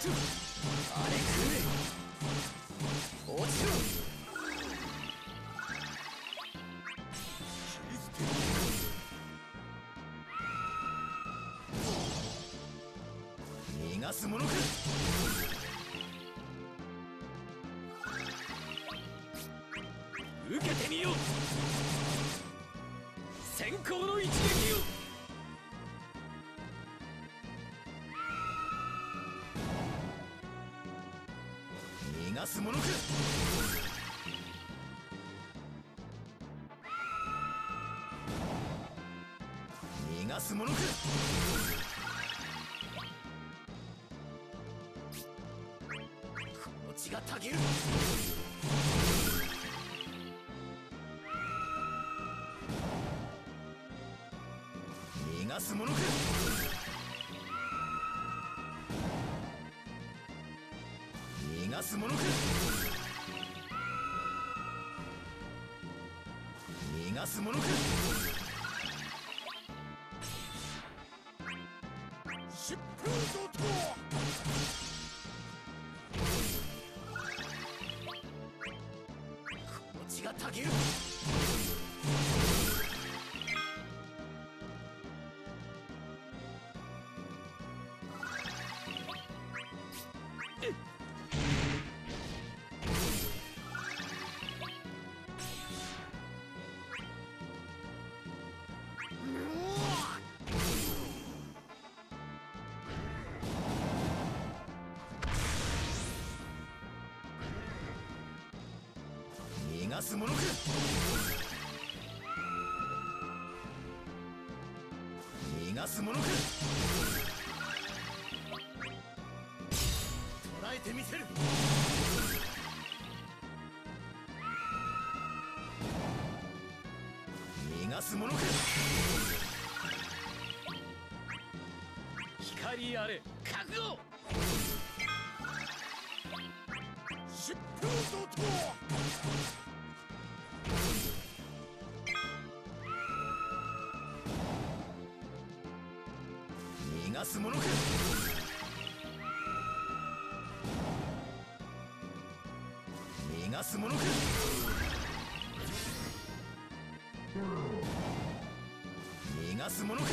逃がすものか。受けてみよう。先行の一撃を。逃がすものか。逃がすものか。この血がたぎる。逃がすものか。逃がすものか。逃がすものか。疾風怒涛。この血がたぎる。逃がすものか。逃がすものか。捉えてみせる。逃がすものか。光あれ覚悟。疾風怒涛。逃がすものか。逃がすものか。逃がすものか。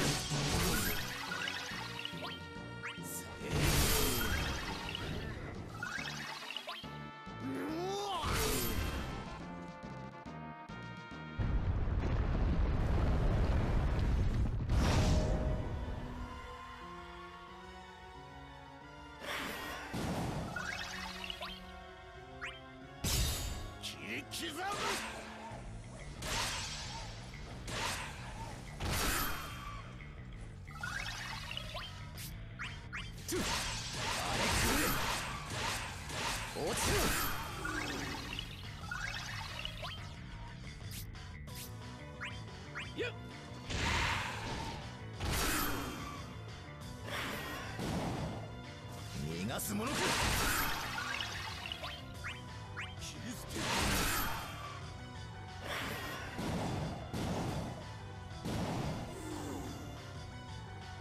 切り刻む。逃がすものか。切り捨てる。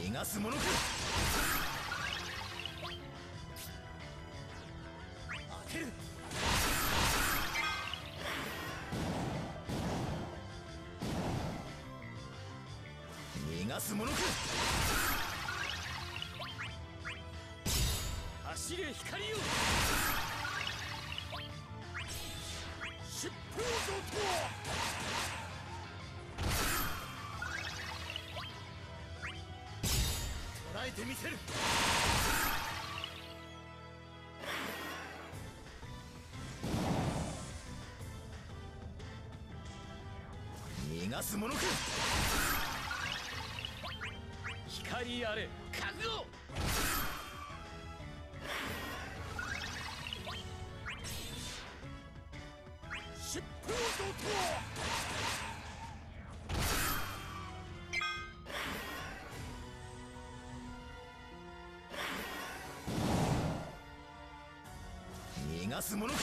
逃がすものか。当てる。逃がすものか。走れ光よ。疾風怒涛。捉えてみせる。逃がすものか。光あれ覚悟。疾風怒涛。逃がすものか。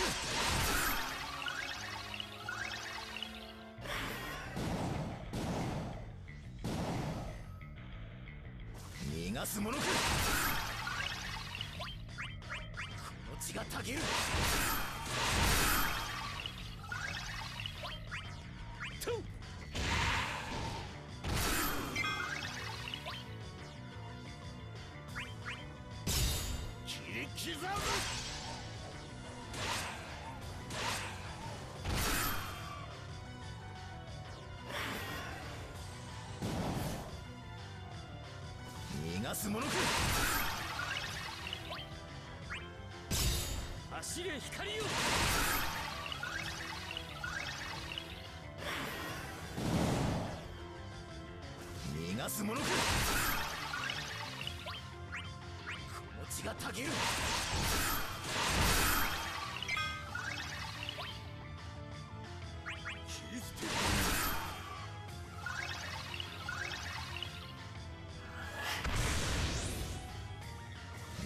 逃がすものか。がたぎる。切り刻む。走れ光よ、逃がすものか。この血がたぎる。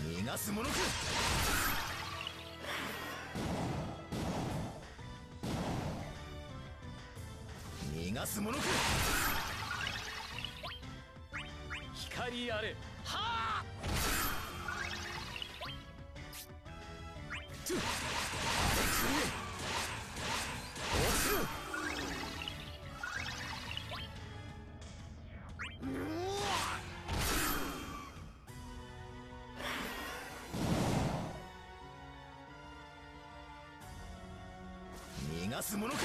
逃がすものか。逃がすものか。光あれ。はあ。ちょっ。あれくれ。落ちる。うわ。逃がすものか。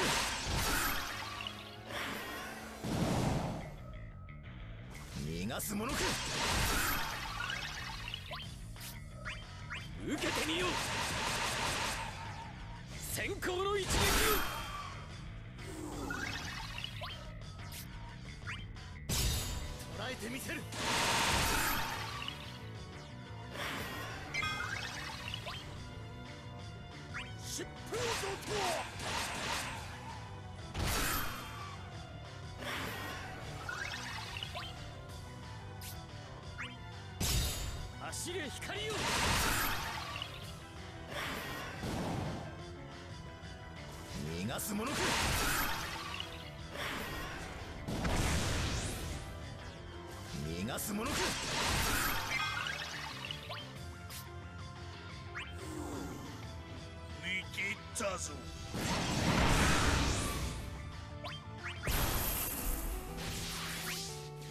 逃がすものか。受けてみよう。閃光の一撃を捉えてみせる。疾風怒涛。走れ光よ、逃がすものか。逃がすものか。見切ったぞ。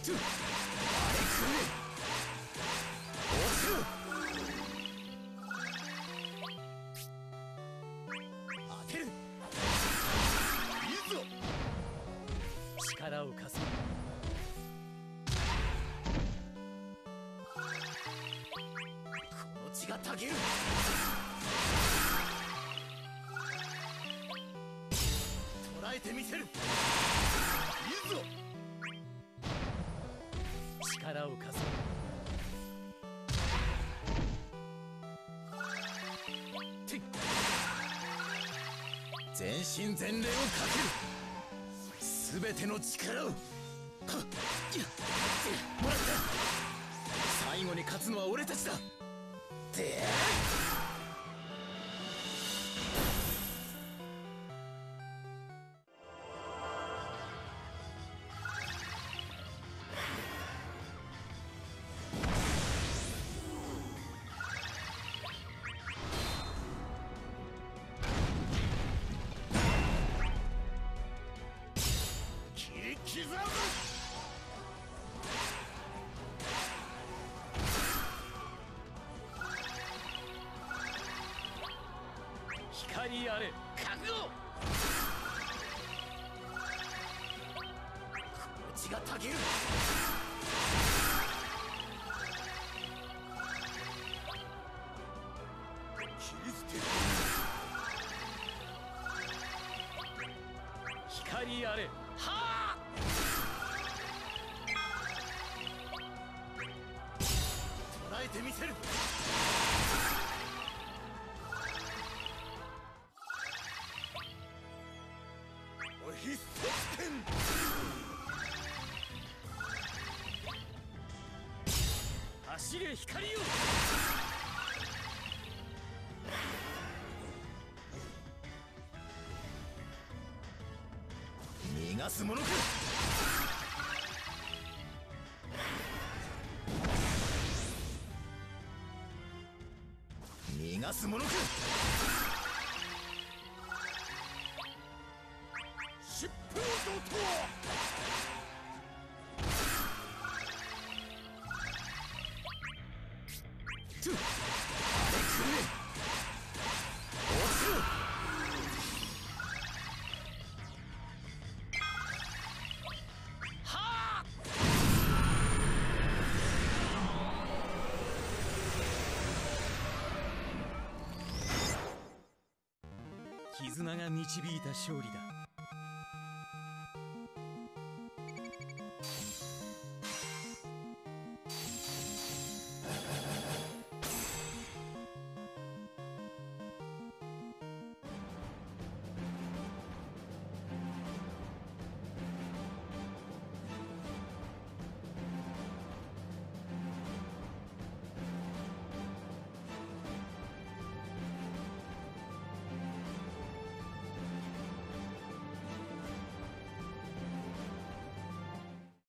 あれくれ。当てる。いいぞ。力を貸す。この血がたぎる。捉えてみせる。いいぞ。力を貸す。全身全霊をかける。すべての力を。はっ、もらった。最後に勝つのは俺たちだ。で刻む。光あれ。覚悟。この血がたぎる。光あれ。はあ。捉えてみせる。おひっそ点。走れ光よ。逃がすものか。逃なすものか。疾風怒涛。絆が導いた勝利だ。